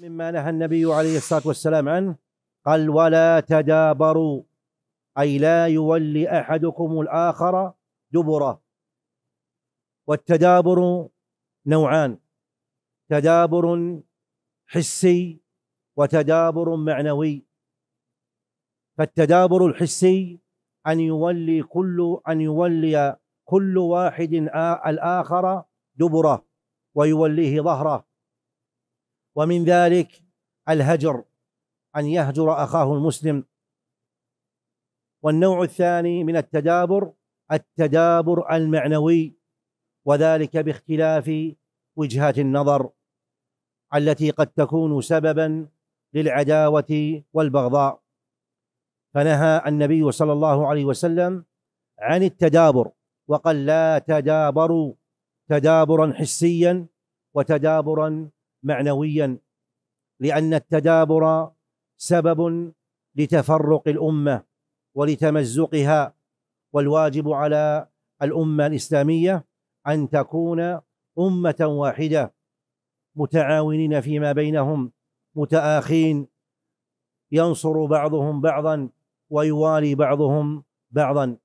مما نهى النبي عليه الصلاة والسلام عنه قال ولا تدابروا، أي لا يولي أحدكم الآخر دبره. والتدابر نوعان، تدابر حسي وتدابر معنوي. فالتدابر الحسي أن يولي كل واحد الآخر دبره ويوليه ظهره، ومن ذلك الهجر، أن يهجر أخاه المسلم. والنوع الثاني من التدابر التدابر المعنوي، وذلك باختلاف وجهات النظر التي قد تكون سببا للعداوة والبغضاء. فنهى النبي صلى الله عليه وسلم عن التدابر وقال لا تدابروا، تدابرا حسيا وتدابرا معنويا، لأن التدابر سبب لتفرق الأمة ولتمزقها، والواجب على الأمة الإسلامية أن تكون أمة واحدة متعاونين فيما بينهم، متآخين، ينصر بعضهم بعضا ويوالي بعضهم بعضا.